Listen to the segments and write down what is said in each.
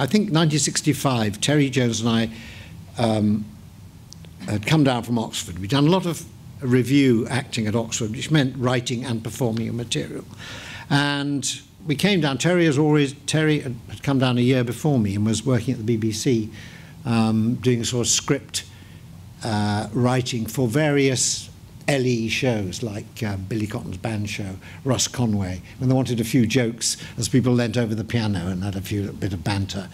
I think 1965, Terry Jones and I had come down from Oxford. We'd done a lot of review acting at Oxford, which meant writing and performing a material. And we came down. Terry had come down a year before me and was working at the BBC, doing a sort of script writing for various LE shows, like Billy Cotton's band show, Russ Conway, when they wanted a few jokes as people leant over the piano and had a few bit of banter,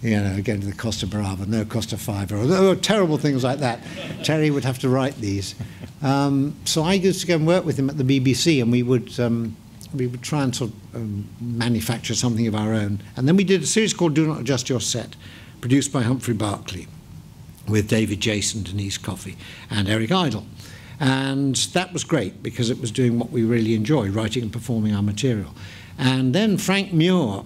you know, again to the Costa Brava, no Costa Fiverr, or terrible things like that. Terry would have to write these. So I used to go and work with him at the BBC, and we would try and sort of manufacture something of our own. And then we did a series called Do Not Adjust Your Set, produced by Humphrey Barclay, with David Jason, Denise Coffey, and Eric Idle. And that was great because it was doing what we really enjoy, writing and performing our material. And then Frank Muir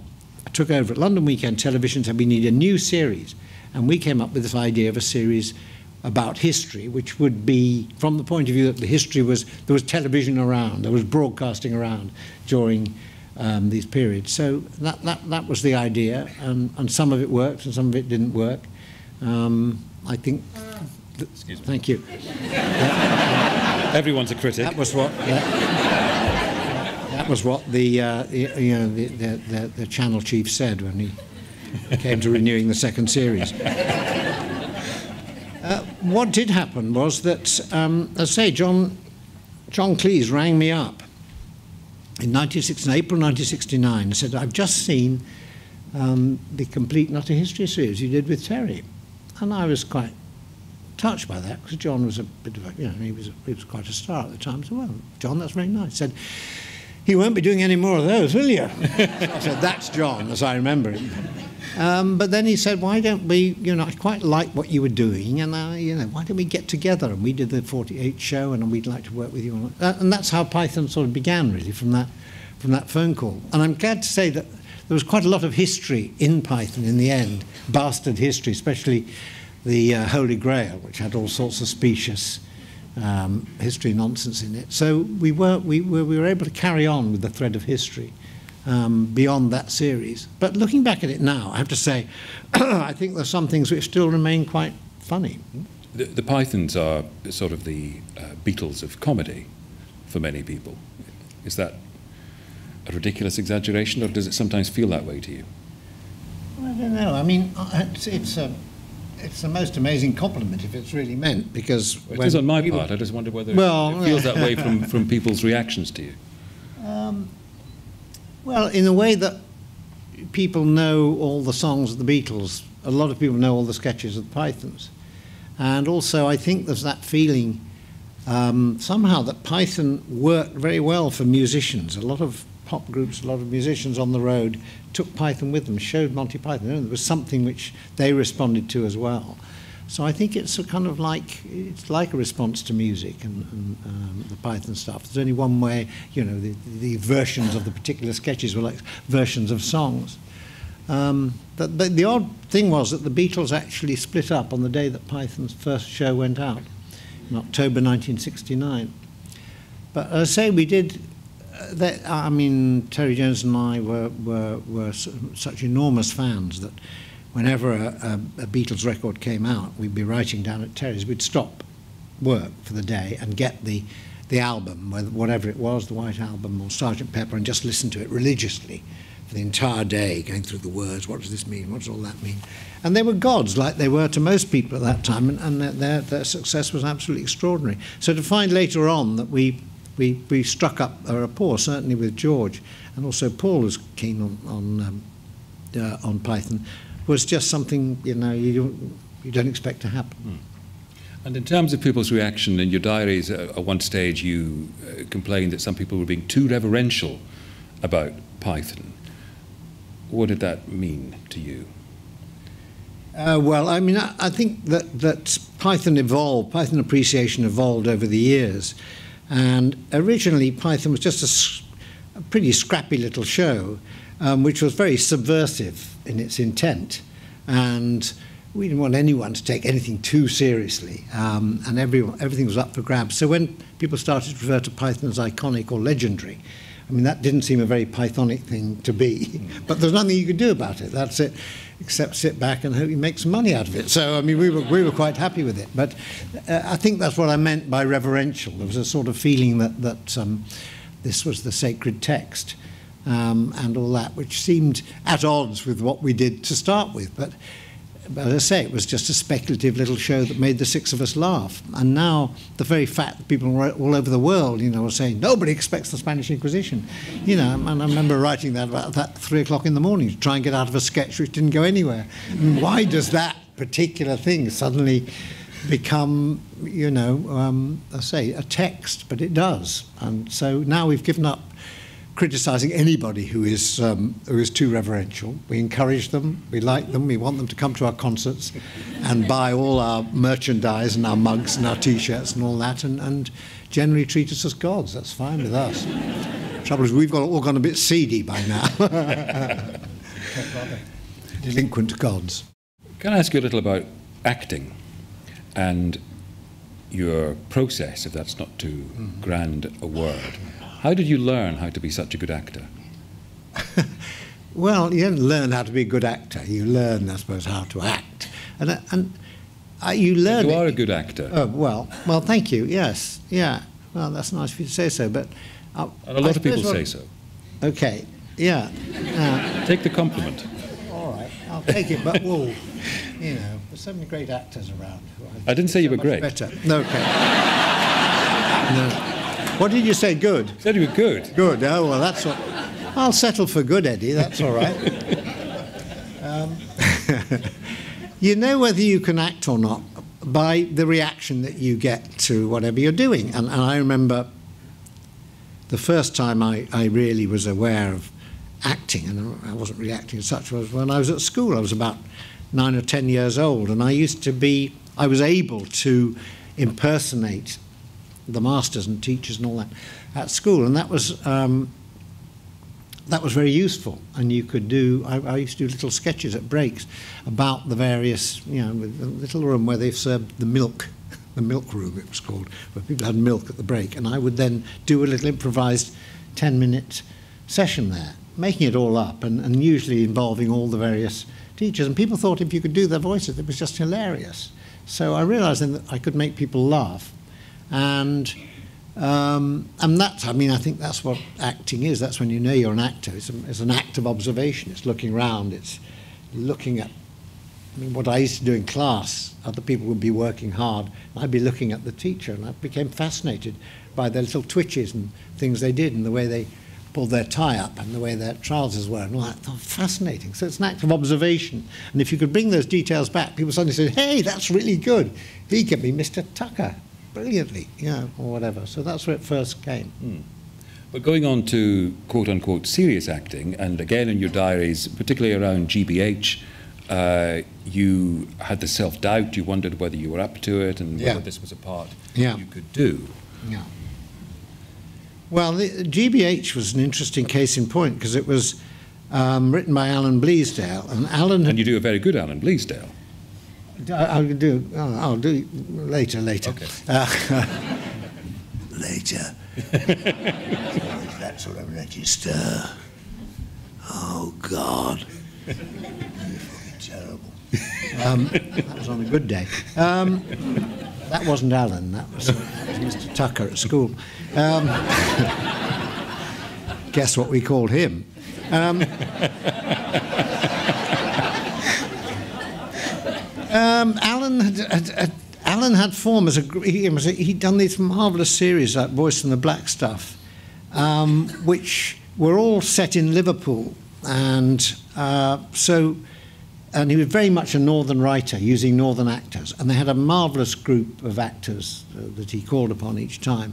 took over at London Weekend Television, said we need a new series. And we came up with this idea of a series about history, which would be from the point of view that the history was, there was television around, there was broadcasting around during these periods. So that was the idea, and some of it worked and some of it didn't work. I think... Excuse me. Thank you. Everyone's a critic. That was what. That was what the channel chief said when he came to renewing the second series. What did happen was that, as I say, John Cleese rang me up in April 1969 and said, "I've just seen the Complete Not a History series you did with Terry," and I was quite touched by that, because John was a bit of a, you know, he was quite a star at the time. So, well, John, that's very nice. He said, "You won't be doing any more of those, will you?" I said, "That's John, as I remember him." But then he said, "Why don't we, you know, I quite like what you were doing, and you know, why don't we get together?" And we did the 48 show, and we'd like to work with you on it. And that's how Python sort of began, really, from that phone call. And I'm glad to say that there was quite a lot of history in Python in the end, bastard history, especially the Holy Grail, which had all sorts of specious history nonsense in it. So we were able to carry on with the thread of history beyond that series. But looking back at it now, I have to say, I think there's some things which still remain quite funny. The Pythons are sort of the Beatles of comedy for many people. Is that a ridiculous exaggeration, or does it sometimes feel that way to you? Well, I don't know. I mean, it's the most amazing compliment if it's really meant, because... It is on my part. I just wonder whether it feels that way from people's reactions to you. Well, in a way that people know all the songs of the Beatles, a lot of people know all the sketches of the Pythons. And also I think there's that feeling somehow that Python worked very well for musicians. A lot of pop groups, a lot of musicians on the road took Python with them, showed Monty Python, and there was something which they responded to as well. So I think it's a kind of like, it's like a response to music and the Python stuff. There's only one way, you know, the versions of the particular sketches were like versions of songs. The odd thing was that the Beatles actually split up on the day that Python's first show went out, in October 1969. But as I say, we did... I mean, Terry Jones and I were such enormous fans that whenever a Beatles record came out, we'd be writing down at Terry's. We'd stop work for the day and get the album, whatever it was, the White Album or Sgt. Pepper, and just listen to it religiously for the entire day, going through the words. What does this mean? What does all that mean? And they were gods, like they were to most people at that time, and their success was absolutely extraordinary. So to find later on that we struck up a rapport, certainly with George, and also Paul was keen on Python, was just something, you know, you don't expect to happen. Mm. And in terms of people's reaction, in your diaries at one stage you complained that some people were being too reverential about Python. What did that mean to you? Well, I mean, I think that Python evolved, Python appreciation evolved over the years. And originally, Python was just a pretty scrappy little show, which was very subversive in its intent. And we didn't want anyone to take anything too seriously. And everything was up for grabs. So when people started to refer to Python as iconic or legendary, I mean, that didn't seem a very Pythonic thing to be, but there's nothing you could do about it. That's it, except sit back and hope you make some money out of it. So, I mean, we were quite happy with it. But I think that's what I meant by reverential. There was a sort of feeling that, this was the sacred text and all that, which seemed at odds with what we did to start with. But as I say, it was just a speculative little show that made the six of us laugh. And now the very fact that people all over the world, you know, are saying, nobody expects the Spanish Inquisition. You know, and I remember writing that about that 3 o'clock in the morning to try and get out of a sketch which didn't go anywhere. And why does that particular thing suddenly become, you know, I say, a text? But it does. And so now we've given up criticising anybody who is too reverential. We encourage them, we like them, we want them to come to our concerts and buy all our merchandise and our mugs and our T-shirts and all that, and generally treat us as gods. That's fine with us. The trouble is we've all gone a bit seedy by now. Delinquent gods. Can I ask you a little about acting and your process, if that's not too grand a word? How did you learn how to be such a good actor? Well, you don't learn how to be a good actor. You learn, I suppose, how to act. And you learn... You are a good actor. Oh, well, thank you, yes. Yeah, well, that's nice of you to say so, but... and a lot of people say so. OK, yeah. Take the compliment. All right, I'll take it, but, well, you know, there's so many great actors around. I didn't say you were great. Better. No, OK. No. What did you say? Good? Said you were good. Good. Oh, well, that's what... I'll settle for good, Eddie. That's all right. You know whether you can act or not by the reaction that you get to whatever you're doing. And I remember the first time I really was aware of acting, and I wasn't really acting as such, was when I was at school. I was about 9 or 10 years old, and I used to be... I was able to impersonate the masters and teachers and all that at school, and that was very useful. And you could do... I used to do little sketches at breaks about the various, you know, with a little room where they served the milk, the milk room it was called, where people had milk at the break, and I would then do a little improvised 10-minute session there, making it all up, and usually involving all the various teachers. And people thought if you could do their voices, it was just hilarious. So I realised then that I could make people laugh. And that's, I mean, I think that's what acting is. That's when you know you're an actor. It's an act of observation. It's looking round. It's looking at... I mean, what I used to do in class, other people would be working hard, and I'd be looking at the teacher, and I became fascinated by their little twitches and things they did, and the way they pulled their tie up, and the way their trousers were, and all that. Oh, fascinating. So it's an act of observation. And if you could bring those details back, people suddenly said, hey, that's really good. He can be Mr. Tucker. Brilliantly, you know, or whatever. So that's where it first came. Mm. But going on to quote-unquote serious acting, and again in your diaries, particularly around GBH, you had the self-doubt, you wondered whether you were up to it and whether this was a part you could do. Yeah. Well, GBH was an interesting case in point, because it was written by Alan Bleasdale. And Alan... And you do a very good Alan Bleasdale. I'll do later, Okay. Later. That's what I'm register. Oh, God. You're fucking terrible. That was on a good day. That wasn't Alan. That was Mr. Tucker at school. Guess what we called him. Alan had form as a... He'd done these marvellous series like Boys from the Black Stuff, which were all set in Liverpool, and he was very much a northern writer using northern actors, and they had a marvellous group of actors that he called upon each time.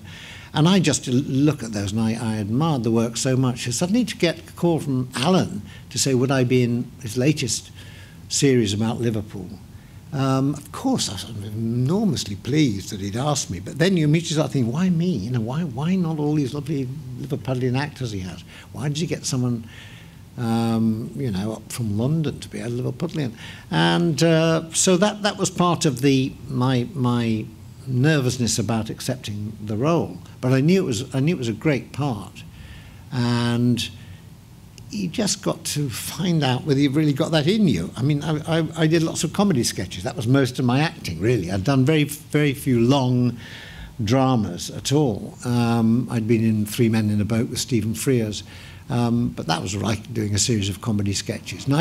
And I just look at those, and I admired the work so much. So suddenly to get a call from Alan to say would I be in his latest series about Liverpool. Of course, I was enormously pleased that he'd asked me, but then you immediately start thinking, why me? You know, why not all these lovely Liverpudlian actors he has? Why did he get someone, you know, up from London to be a Liverpudlian? And so that was part of my nervousness about accepting the role. But I knew it was a great part. and you just got to find out whether you've really got that in you. I mean, I did lots of comedy sketches. That was most of my acting, really. I'd done very, very few long dramas at all. I'd been in Three Men in a Boat with Stephen Frears, but that was like doing a series of comedy sketches. And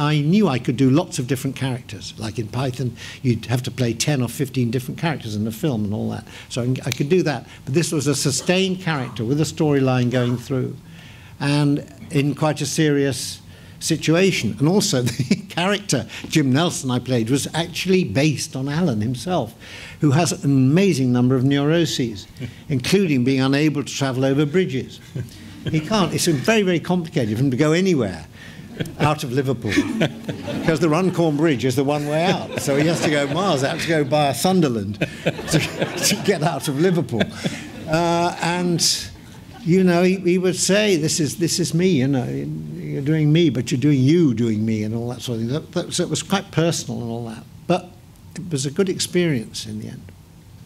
I knew I could do lots of different characters. Like in Python, you'd have to play 10 or 15 different characters in the film and all that. So I could do that. But this was a sustained character with a storyline going through, and in quite a serious situation. And also the character, Jim Nelson, I played, was actually based on Alan himself, who has an amazing number of neuroses, including being unable to travel over bridges. He can't. It's very, very complicated for him to go anywhere out of Liverpool, because the Runcorn Bridge is the one way out. So he has to go miles out to go by Thunderland to get out of Liverpool. And you know, he would say, this is me, you know, you're doing me, but you're doing you doing me, and all that sort of thing. So it was quite personal and all that. But it was a good experience in the end.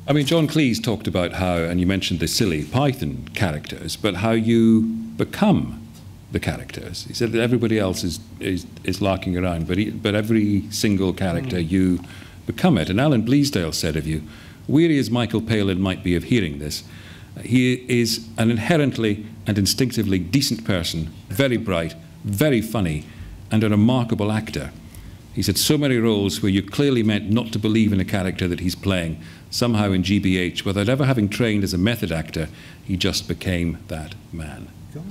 I mean, John Cleese talked about how, and you mentioned the silly Python characters, but how you become the characters. He said that everybody else is larking around, but every single character, you become it. And Alan Bleasdale said of you, weary as Michael Palin might be of hearing this, he is an inherently and instinctively decent person, very bright, very funny, and a remarkable actor. He's had so many roles where you clearly meant not to believe in a character that he's playing. Somehow in GBH, without ever having trained as a method actor, he just became that man. God,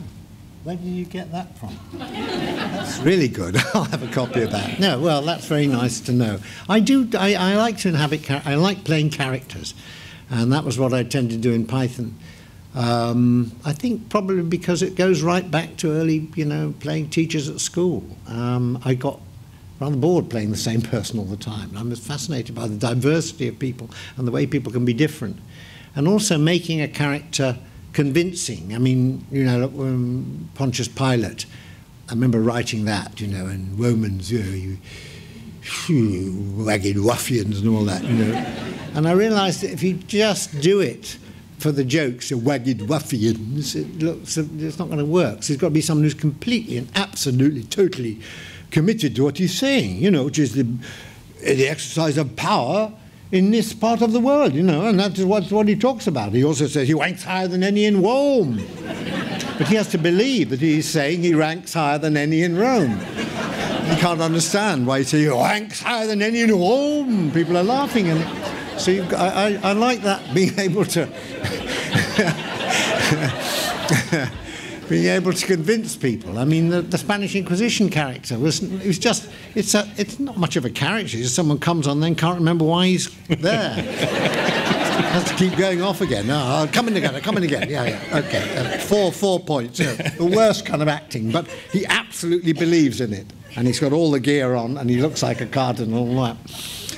where did you get that from? That's really good. I'll have a copy of that. No, well, that's very nice to know. I like to inhabit, I like playing characters. And that was what I tended to do in Python. I think probably because it goes right back to early, you know, playing teachers at school. I got rather bored playing the same person all the time. And I'm fascinated by the diversity of people and the way people can be different. And also making a character convincing. I mean, you know, Pontius Pilate, I remember writing that, you know, in Romans, you know, ragged ruffians and all that, you know. And I realised that if you just do it for the jokes of ragged ruffians, it's not going to work. So there's got to be someone who's completely and absolutely, totally committed to what he's saying, you know, which is the exercise of power in this part of the world, you know, and that's what he talks about. He also says he ranks higher than any in Rome. But he has to believe that he's saying he ranks higher than any in Rome. You can't understand why you say, you ranks higher than any in Rome. People are laughing. And so you've got, I like that, being able to convince people. I mean, the Spanish Inquisition character was just, it's not much of a character. It's just someone comes on then can't remember why he's there. Has to keep going off again. Oh, come in again. Yeah, yeah, okay. Four points. Yeah. The worst kind of acting, but he absolutely believes in it. And he's got all the gear on, and he looks like a cardinal and all that.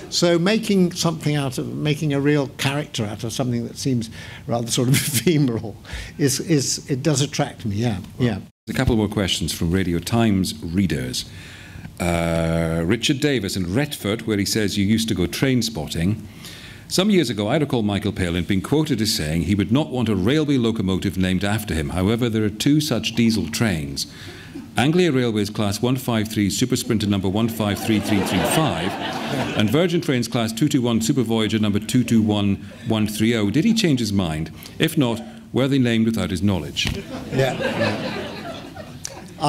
So making a real character out of something that seems rather sort of ephemeral, it does attract me, yeah. Well, yeah. A couple more questions from Radio Times readers. Richard Davis in Retford, where he says you used to go train spotting. Some years ago, I recall Michael Palin being quoted as saying he would not want a railway locomotive named after him. However, there are two such diesel trains. Anglia Railways Class 153 Super Sprinter number 153335 and Virgin Trains Class 221 Super Voyager number 221130. Did he change his mind? If not, were they named without his knowledge? Yeah.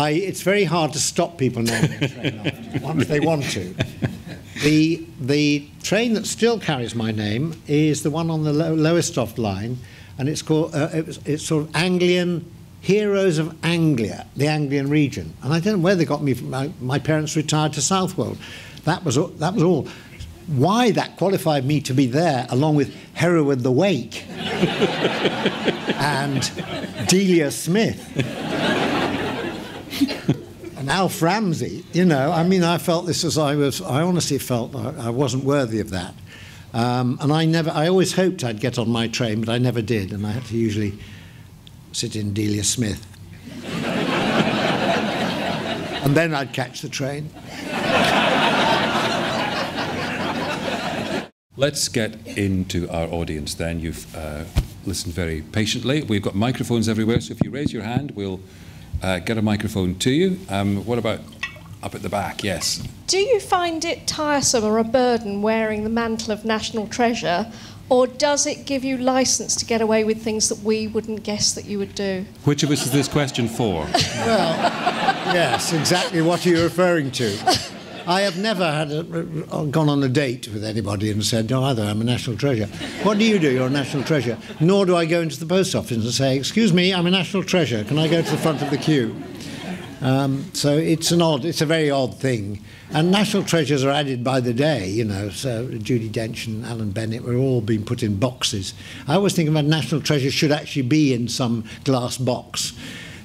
It's very hard to stop people naming a train after once they want to. The train that still carries my name is the one on the Lowestoft line, and it's called it's sort of Anglian. Heroes of Anglia, the Anglian region. And I don't know where they got me from. My parents retired to Southwold. That was all. Why that qualified me to be there, along with Hereward the Wake and Delia Smith and Alf Ramsey, you know, I mean, I felt this as I honestly felt I wasn't worthy of that. And I always hoped I'd get on my train, but I never did, and I had to usually sit in Delia Smith. And then I'd catch the train. Let's get into our audience then. You've listen very patiently. We've got microphones everywhere, so if you raise your hand, we'll get a microphone to you. What about up at the back? Yes. Do you find it tiresome or a burden wearing the mantle of national treasure, or does it give you licence to get away with things that we wouldn't guess that you would do? Which of us is this question for? Well, yes, exactly what you're referring to. I have never had gone on a date with anybody and said, no, either, I'm a national treasure. What do you do? You're a national treasure. Nor do I go into the post office and say, excuse me, I'm a national treasure. Can I go to the front of the queue? So it's a very odd thing. And national treasures are added by the day, you know. So Judy Dench and Alan Bennett were all being put in boxes. I always think about national treasures should actually be in some glass box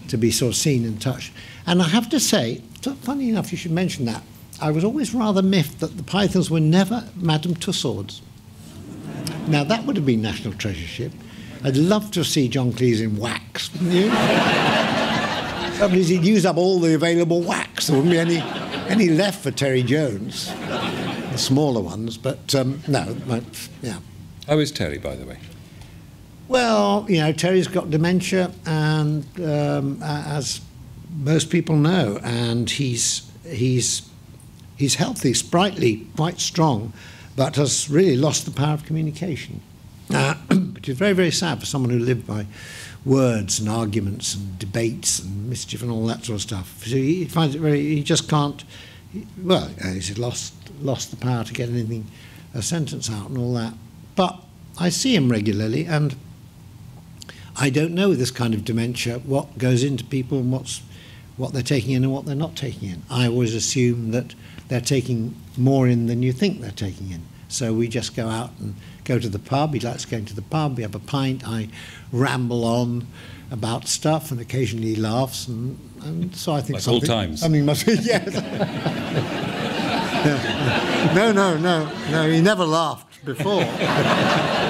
to be sort of seen and touched. And I have to say, funny enough, you should mention that. I was always rather miffed that the Pythons were never Madame Tussauds. Now, that would have been national treasureship. I'd love to see John Cleese in wax, wouldn't you? That means he'd use up all the available wax. There wouldn't be any left for Terry Jones. The smaller ones, but no, yeah. How is Terry, by the way? Well, you know, Terry's got dementia, and as most people know, and he's healthy, sprightly, quite strong, but has really lost the power of communication, which is very, very sad for someone who lived by words and arguments and debates and mischief and all that sort of stuff. So he finds it very, he just can't, well, he's lost the power to get anything, a sentence out and all that. But I see him regularly, and I don't know with this kind of dementia what goes into people and what they're taking in and what they're not taking in. I always assume that they're taking more in than you think they're taking in. So we just go out and go to the pub. He likes going to the pub. We have a pint. I ramble on about stuff, and occasionally he laughs. And so I think like all times. I mean, must be, yes. No, no, no, no. He never laughed before.